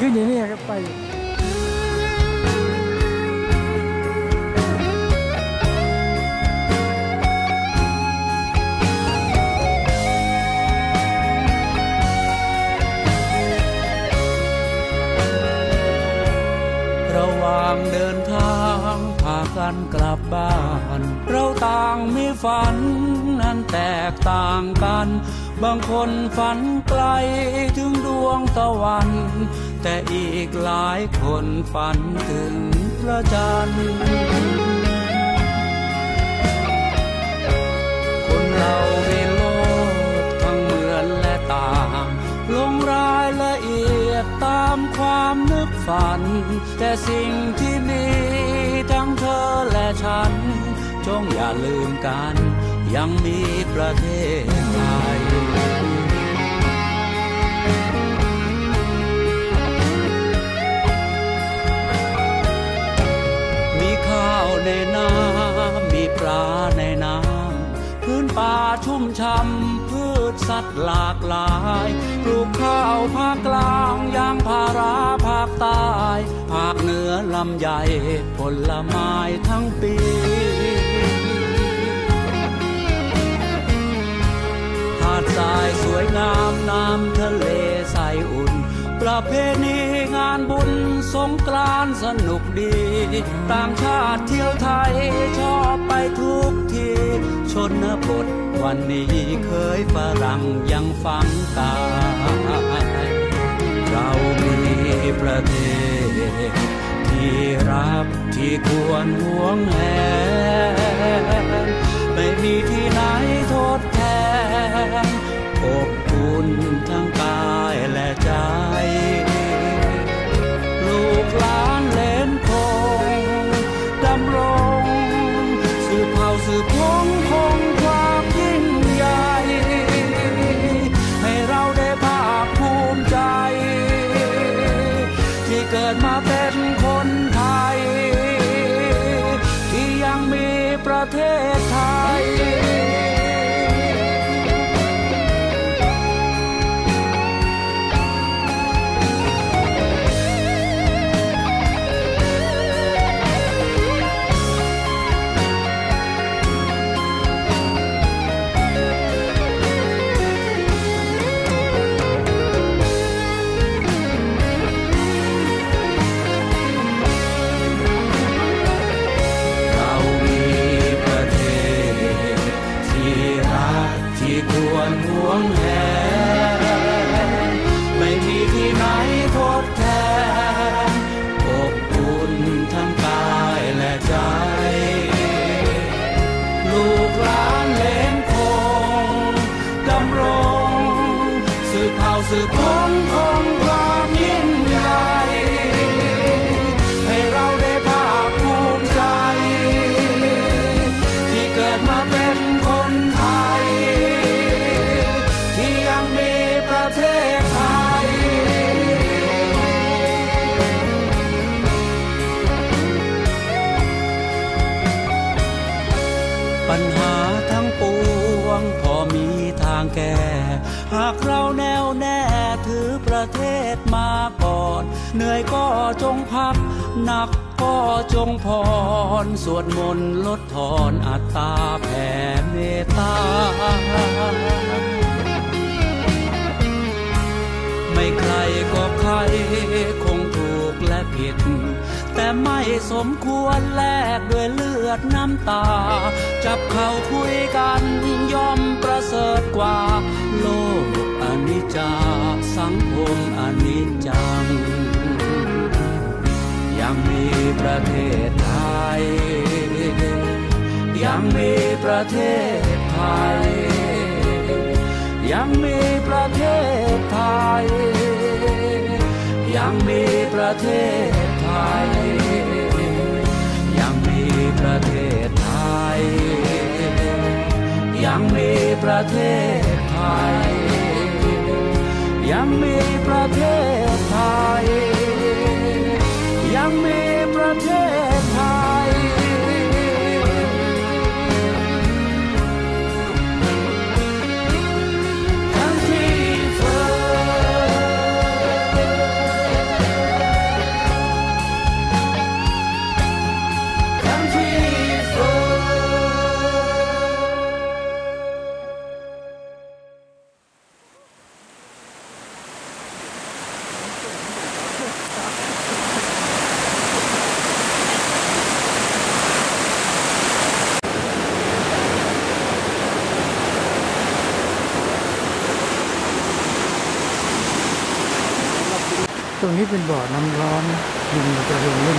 ขึ้นอย่างนี้ครับไประหว่างเดินทางพากันกลับบ้านเราต่างมีฝันนั้นแตกต่างกันบางคนฝันไกลถึงดวงตะวันแต่อีกหลายคนฝันถึงพระจันทร์คนเราในโลกทั้งเหมือนและต่างลงรายละเอียดตามความนึกฝันแต่สิ่งที่มีทั้งเธอและฉันจงอย่าลืมกันยังมีประเทศไทยมีข้าวในน้ำมีปลาในน้ำพื้นป่าชุ่มช่ำพืชสัตว์หลากหลายปลูกข้าวภาคกลางยางพาราภาคใต้ภาคเหนือลำไยผลไม้ทั้งปีหาดทรายสวยงามน้ำทะเลใสอุ่นประเพณีงานบุญสงกรานต์สนุกดีต่างชาติเที่ยวไทยชอบไปทุกที่ชนบทวันนี้เคยฝรั่งยังฟังตาเรามีประเทศที่รักที่ควรหวงแหนไม่มีที่ไหนทดแทนอบอุ่นทั้งกายและใจลูกหลานเล่นคงดำรงสืบเผ่าสืบพงคงความยิ่งใหญ่ให้เราได้ภาคภูมิใจที่เกิดมาเป็นคนไทยที่ยังมีประเทศไทยสืบคนคงความยิ่งใหญ่ให้เราได้ภาคภูมิใจที่เกิดมาเป็นคนไทยที่ยังมีประเทศไทยปัญหาทั้งปวงพอมีทางแก้หากเราแน่วแน่ถือประเทศมาก่อนเหนื่อยก็จงพักหนักก็จงผ่อนสวดมนต์ลดทอนอัตตาแผ่เมตตาไม่ใครก็ใครคงถูกและผิดแต่ไม่สมควรแลกด้วยเลือดน้ำตาจับเข่าคุยกันยอมประเสริฐกว่าโลกอนิจจาสังคมอนิจจังยังมีประเทศไทยยังมีประเทศไทยยังมีประเทศไทยยังมีประเทศไทยยังมีประเทศไทยยังมีประเทศไทยยังมีประเทศไทยยังมีประเทศไทยทั้งที่เธอ ตรงนี้เป็นบ่อน้ำร้อนดินกระเด็นเล่น